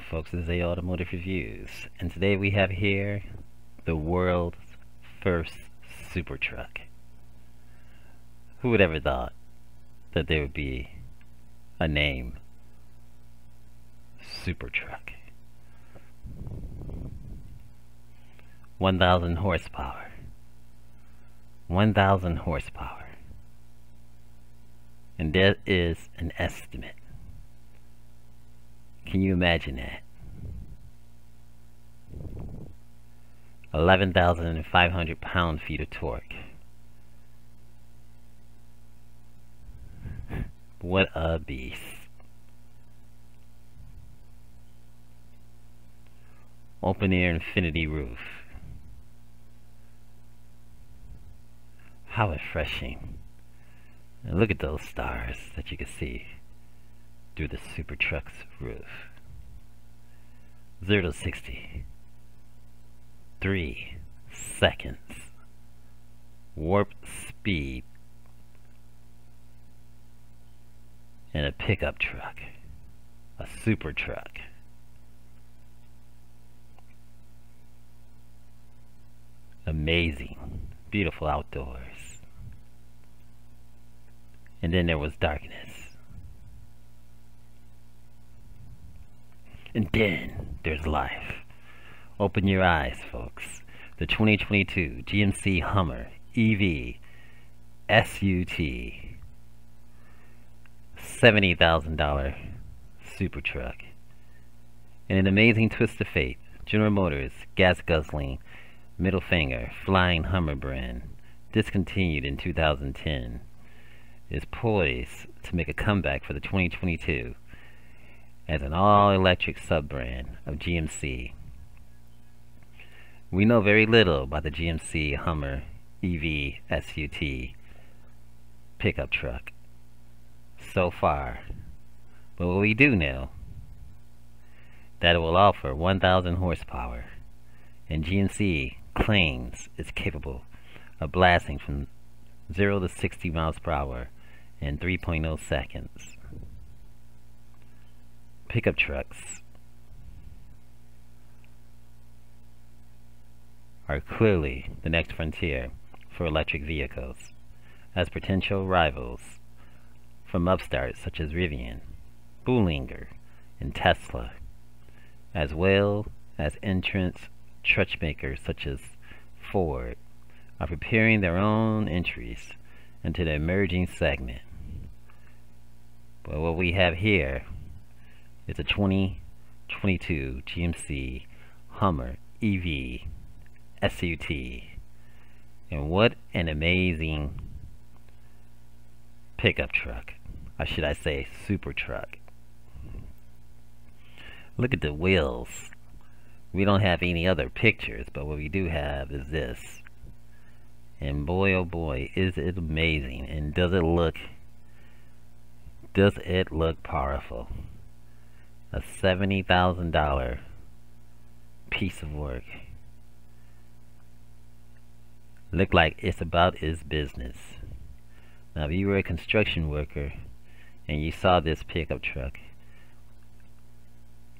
Hello folks, this is A Automotive Reviews, and today we have here the world's first super truck. Who would ever thought that there would be a name? Super truck. 1,000 horsepower. 1,000 horsepower. And that is an estimate. Can you imagine that? 11,500 pound-feet of torque. What a beast. Open-air infinity roof. How refreshing. And look at those stars that you can see through the super truck's roof. 0 to 60, 3 seconds, warp speed, and a pickup truck, a super truck. Amazing, beautiful outdoors, and then there was darkness. And then there's life. Open your eyes, folks. The 2022 GMC Hummer EV SUT $70,000 super truck. In an amazing twist of fate, General Motors gas guzzling middle finger flying Hummer brand, discontinued in 2010, is poised to make a comeback for the 2022. As an all-electric sub-brand of GMC. We know very little about the GMC Hummer EV SUT pickup truck so far, but what we do know that it will offer 1,000 horsepower, and GMC claims it's capable of blasting from 0 to 60 miles per hour in 3.0 seconds. Pickup trucks are clearly the next frontier for electric vehicles, as potential rivals from upstarts such as Rivian, Bollinger, and Tesla, as well as entrants truck makers such as Ford, are preparing their own entries into the emerging segment. But what we have here, it's a 2022 GMC Hummer EV SUT. And what an amazing pickup truck. Or should I say super truck. Look at the wheels. We don't have any other pictures, but what we do have is this. And boy oh boy, is it amazing. And does it look powerful. A $70,000 piece of work. Look like it's about its business. Now if you were a construction worker and you saw this pickup truck,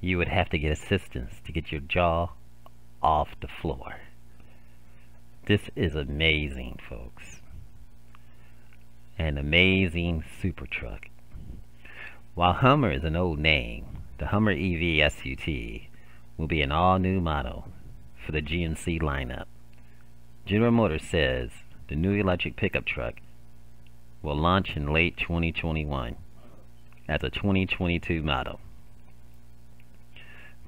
you would have to get assistance to get your jaw off the floor. This is amazing, folks. An amazing super truck. While Hummer is an old name, the Hummer EV SUT will be an all-new model for the GMC lineup. General Motors says the new electric pickup truck will launch in late 2021 as a 2022 model.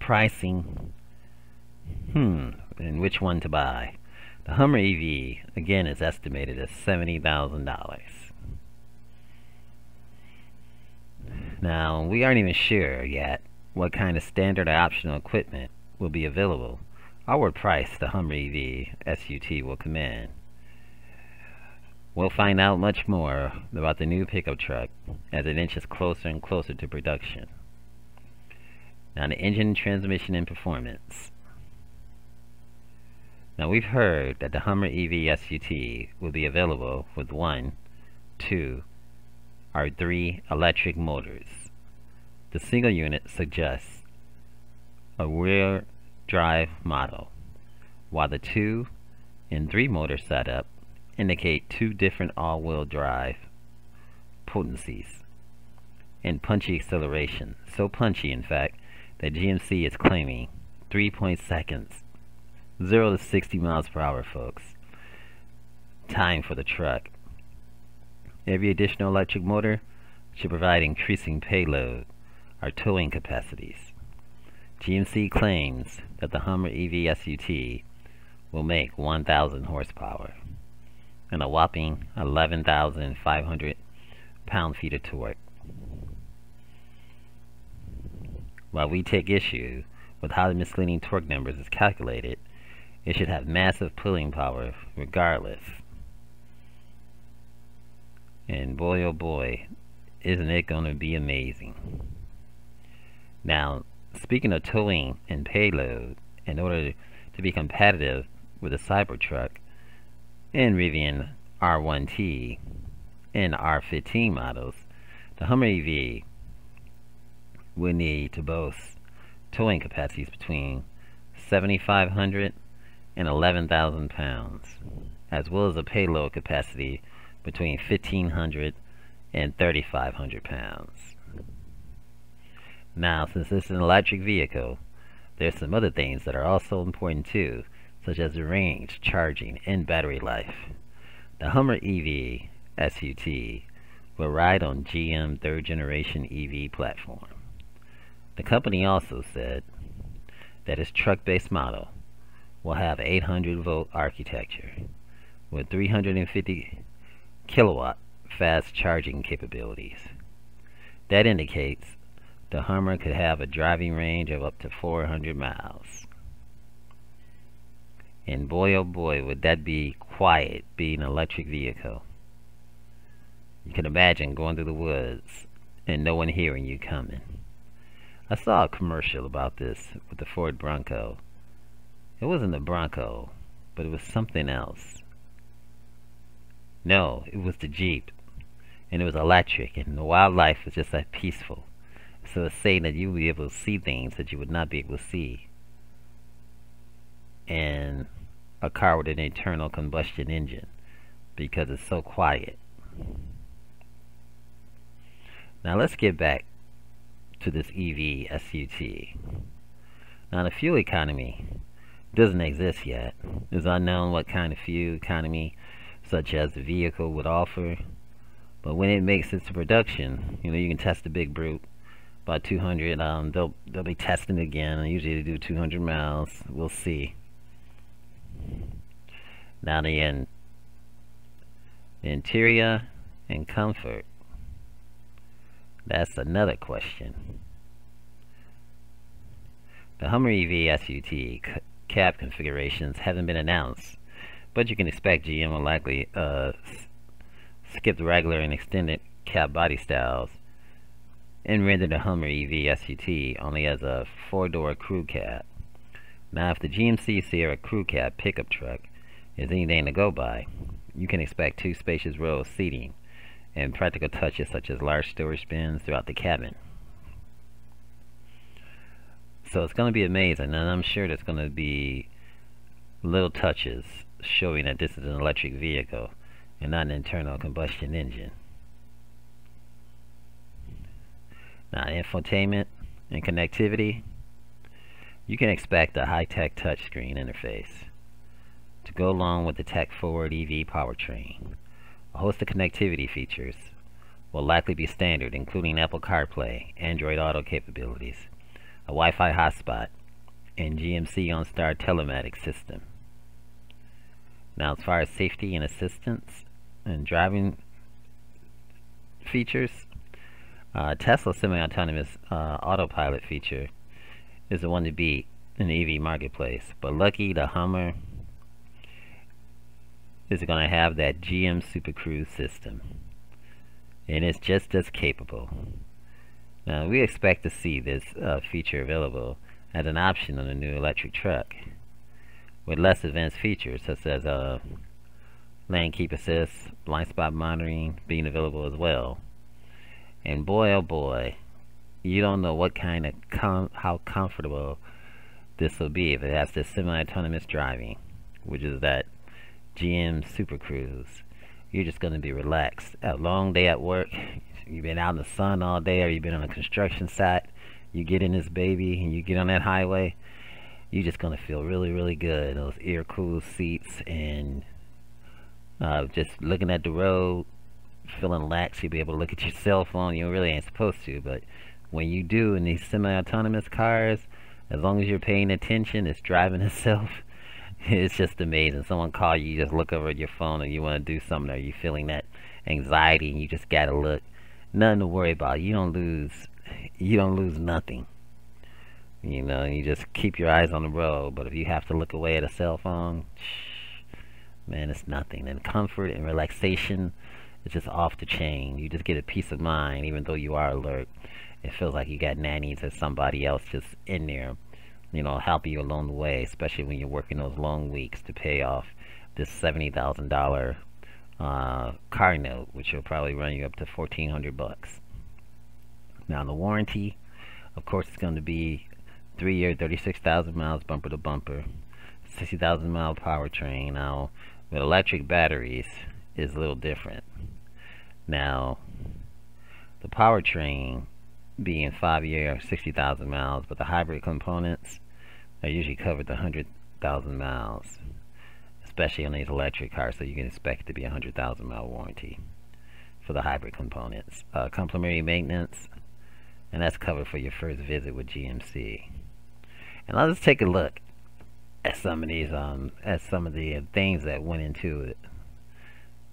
Pricing, and which one to buy? The Hummer EV, again, is estimated at $70,000. Now, we aren't even sure yet what kind of standard or optional equipment will be available, or what price the Hummer EV SUT will command. We'll find out much more about the new pickup truck as it inches closer and closer to production. Now, the engine, transmission, and performance. Now, we've heard that the Hummer EV SUT will be available with 1, 2, or 3 electric motors. The single unit suggests a rear drive model, while the 2 and 3 motor setup indicate two different all-wheel drive potencies and punchy acceleration. So punchy, in fact, that GMC is claiming 3 seconds, 0 to 60 miles per hour, folks. Time for the truck. Every additional electric motor should provide increasing payload or towing capacities. GMC claims that the Hummer EV SUT will make 1,000 horsepower and a whopping 11,500 pound-feet of torque. While we take issue with how the misleading torque numbers is calculated, it should have massive pulling power regardless. And boy oh boy, isn't it going to be amazing. Now, speaking of towing and payload, in order to be competitive with the Cybertruck and Rivian R1T and R15 models, the Hummer EV will need to boast towing capacities between 7,500 and 11,000 pounds, as well as a payload capacity between 1,500 and 3,500 pounds. Now, since this is an electric vehicle, there's some other things that are also important too, such as the range, charging, and battery life. The Hummer EV SUT will ride on GM 3rd generation EV platform. The company also said that its truck-based model will have 800-volt architecture with 350-kilowatt fast charging capabilities. That indicates the Hummer could have a driving range of up to 400 miles. And boy oh boy, would that be quiet being an electric vehicle. You can imagine going through the woods and no one hearing you coming. I saw a commercial about this with the Ford Bronco. It wasn't the Bronco, but it was something else. No, it was the Jeep, and it was electric, and the wildlife was just that peaceful. So it's saying that you will be able to see things that you would not be able to see in a car with an internal combustion engine, because it's so quiet. Now let's get back to this EV SUT. Now, the fuel economy doesn't exist yet. It's unknown what kind of fuel economy such as the vehicle would offer, but when it makes it to production, you know, you can test the big brute about 200. They'll be testing again. Usually they do 200 miles. We'll see. Now the interior and comfort, that's another question. The Hummer EV SUT cab configurations haven't been announced, but you can expect GM will likely skip the regular and extended cab body styles and render the Hummer EV SUT only as a 4-door crew cab. Now, if the GMC Sierra crew cab pickup truck is anything to go by, you can expect 2 spacious rows seating and practical touches such as large storage bins throughout the cabin. So it's going to be amazing, and I'm sure there's going to be little touches showing that this is an electric vehicle and not an internal combustion engine. Now, infotainment and connectivity, you can expect a high-tech touchscreen interface to go along with the tech-forward EV powertrain. A host of connectivity features will likely be standard, including Apple CarPlay, Android Auto capabilities, a Wi-Fi hotspot, and GMC OnStar telematics system. Now, as far as safety and assistance and driving features, Tesla's semi-autonomous autopilot feature is the one to beat in the EV marketplace, but lucky the Hummer is going to have that GM Super Cruise system, and it's just as capable. Now, we expect to see this feature available as an option on the new electric truck, with less advanced features such as lane keep assist, blind spot monitoring being available as well. And boy oh boy, you don't know what kind of how comfortable this will be, but that's the semi-autonomous driving, which is that GM Super Cruise. You're just going to be relaxed. A long day at work, you've been out in the sun all day, or you've been on a construction site, you get in this baby and you get on that highway, you're just going to feel really, really good. Those air-cooled seats and just looking at the road, feeling relaxed. You'll be able to look at your cell phone. You really ain't supposed to, but when you do in these semi-autonomous cars, as long as you're paying attention, it's driving itself. It's just amazing. Someone call you, you just look over at your phone and you want to do something, or you're feeling that anxiety and you just gotta look. Nothing to worry about. You don't lose nothing, you know. You just keep your eyes on the road. But if you have to look away at a cell phone, man, it's nothing. And comfort and relaxation, it's just off the chain. You just get a peace of mind, even though you are alert. It feels like you got nannies or somebody else just in there, you know, helping you along the way, especially when you're working those long weeks to pay off this $70,000 car note, which will probably run you up to $1,400 bucks. Now the warranty, of course, it's going to be 3 year, 36,000 miles bumper to bumper, 60,000 mile powertrain. Now with electric batteries is a little different. Now the powertrain being 5 year, 60,000 miles, but the hybrid components are usually covered to 100,000 miles, especially on these electric cars, so you can expect it to be a 100,000 mile warranty for the hybrid components. Complimentary maintenance, and that's covered for your first visit with GMC. And let's take a look at some of these, at some of the things that went into it,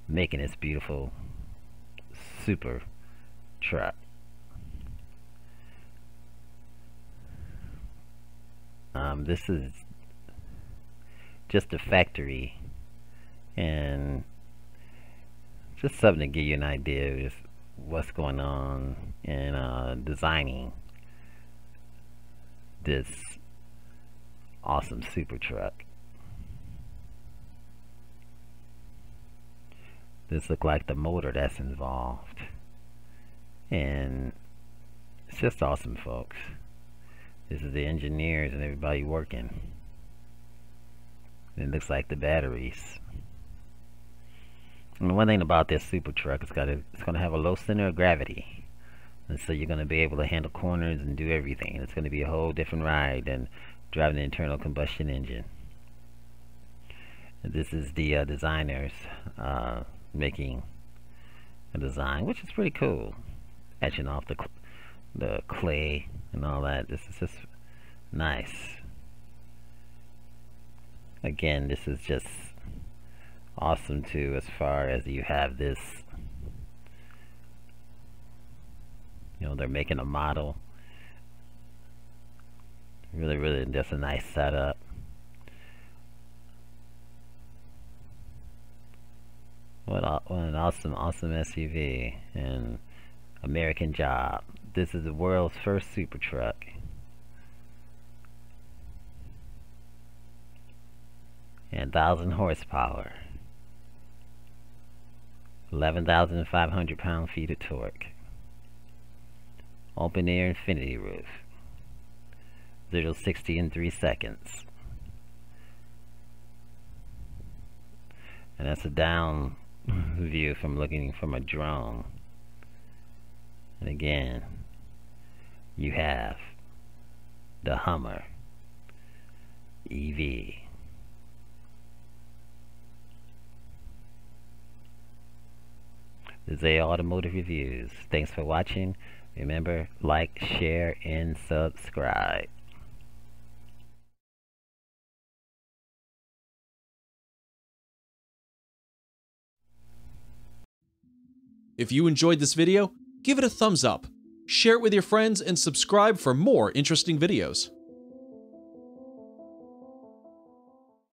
making this beautiful super truck. This is just the factory, and just something to give you an idea of just what's going on in designing this awesome super truck. This looks like the motor that's involved, and it's just awesome, folks. This is the engineers and everybody working. It looks like the batteries. And one thing about this super truck, it's gonna have a low center of gravity, and so you're gonna be able to handle corners and do everything. It's gonna be a whole different ride than driving an internal combustion engine. And this is the designers making a design, which is pretty cool, etching off the clay and all that. This is just nice. Again, this is just awesome too, as far as you have this, you know, they're making a model. Really, really just a nice setup. What an awesome SUV and American job. This is the world's first super truck, and 1,000 horsepower, 11,500 pound-feet of torque, open air infinity roof, 0-60 in 3 seconds, and that's a down view from looking from a drone. And again, you have the Hummer EV. This is Automotive Reviews. Thanks for watching. Remember, like, share, and subscribe. If you enjoyed this video, give it a thumbs up, share it with your friends, and subscribe for more interesting videos.